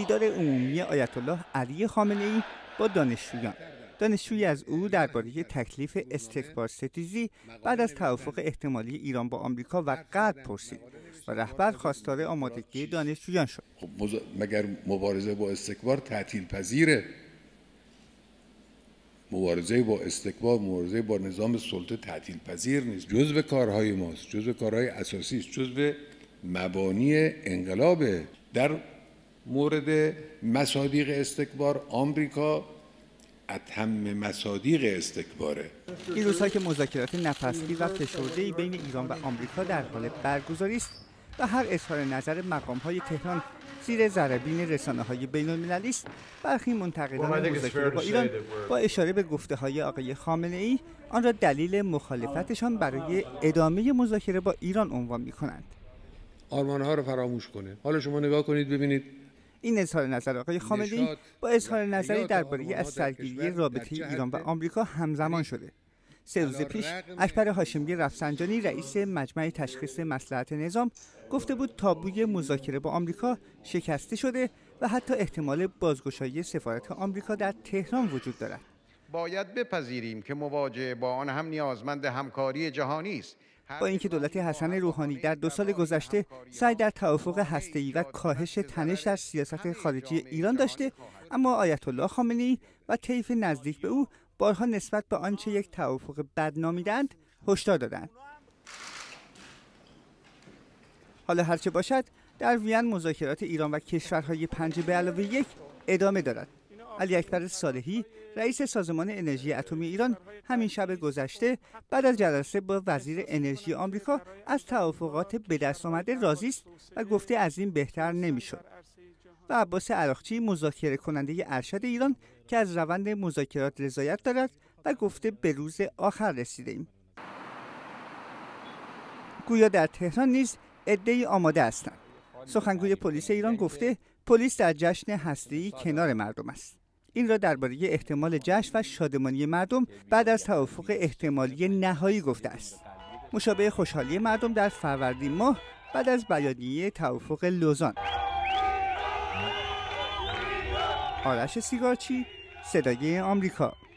دیدار عمومی آیت الله علی خامنه‌ای با دانشجویان. دانشجویی از او درباره تکلیف استکبار ستیزی بعد از توافق احتمالی ایران با آمریکا و قطر پرسید و رهبر خواستار آمادگی دانشجویان شد. خب مگر مبارزه با استکبار تعطیل پذیره؟ مبارزه با استکبار، مبارزه با نظام سلطه تعطیل پذیر نیست. جزء کارهای ماست، جزء کارهای اساسی است، جزء مبانی انقلاب. در مورد مصادیق استکبار، آمریکا اتم مصادیق استکباره. این روزها که مذاکرات نفسگیر و فشرده‌ای بین ایران و آمریکا در حال برگزاری است و هر اظهار نظر مقام‌های تهران زیر ضربین رسانه‌های بین‌المللی است، برخی منتقدان مذاکره با ایران با اشاره به گفته‌های آقای خامنه‌ای آن را دلیل مخالفتشان برای ادامه مذاکره با ایران عنوان می‌کنند. آرمان‌ها را فراموش کنه. حالا شما نگاه کنید ببینید. این اظهار نظر آقای خامنه‌ای با اظهار نظری درباره از سرگیری رابطه ایران و آمریکا همزمان شده. سه روز پیش اکبر هاشمی رفسنجانی رئیس مجمع تشخیص مصلحت نظام گفته بود تابوی مذاکره با آمریکا شکسته شده و حتی احتمال بازگشایی سفارت آمریکا در تهران وجود دارد. باید بپذیریم که مواجهه با آن هم نیازمند همکاری جهانی است. با اینکه دولت حسن روحانی در 2 سال گذشته سعی در توافق هسته‌ای و کاهش تنش در سیاست خارجی ایران داشته، اما آیت الله خامنه‌ای و طیف نزدیک به او بارها نسبت به آنچه یک توافق بدنامیدند هشدار دادند. حالا هرچه باشد، در وین مذاکرات ایران و کشورهای 5+1 ادامه دارد. علی اکبر صالحی، رئیس سازمان انرژی اتمی ایران، همین شب گذشته بعد از جلسه با وزیر انرژی آمریکا از توافقات به دست آمده راضی است و گفته از این بهتر نمی‌شد. و عباس عراقچی، مذاکره کننده ارشد ایران، که از روند مذاکرات رضایت دارد و گفته به روز آخر رسیده ایم. گویا در تهران نیز عده‌ای آماده هستند. سخنگوی پلیس ایران گفته پلیس در جشن هسته‌ای کنار مردم است. این را درباره احتمال جشن و شادمانی مردم بعد از توافق احتمالی نهایی گفته است. مشابه خوشحالی مردم در فروردین ماه بعد از بیانیه توافق لوزان. آرش سیگارچی، صدای آمریکا.